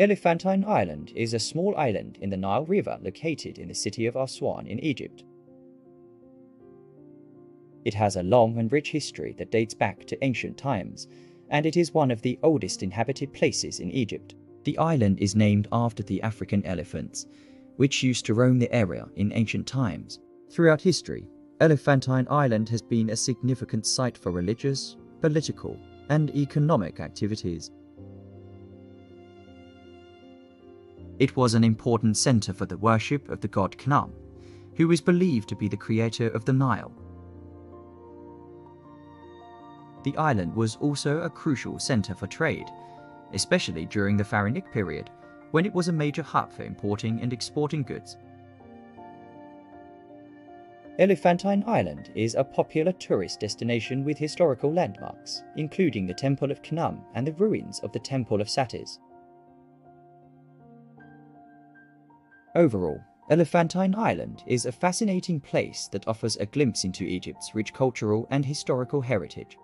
Elephantine Island is a small island in the Nile River located in the city of Aswan in Egypt. It has a long and rich history that dates back to ancient times, and it is one of the oldest inhabited places in Egypt. The island is named after the African elephants, which used to roam the area in ancient times. Throughout history, Elephantine Island has been a significant site for religious, political, and economic activities. It was an important center for the worship of the god Khnum, who is believed to be the creator of the Nile. The island was also a crucial center for trade, especially during the Pharaonic period, when it was a major hub for importing and exporting goods. Elephantine Island is a popular tourist destination with historical landmarks, including the Temple of Khnum and the ruins of the Temple of Satis. Overall, Elephantine Island is a fascinating place that offers a glimpse into Egypt's rich cultural and historical heritage.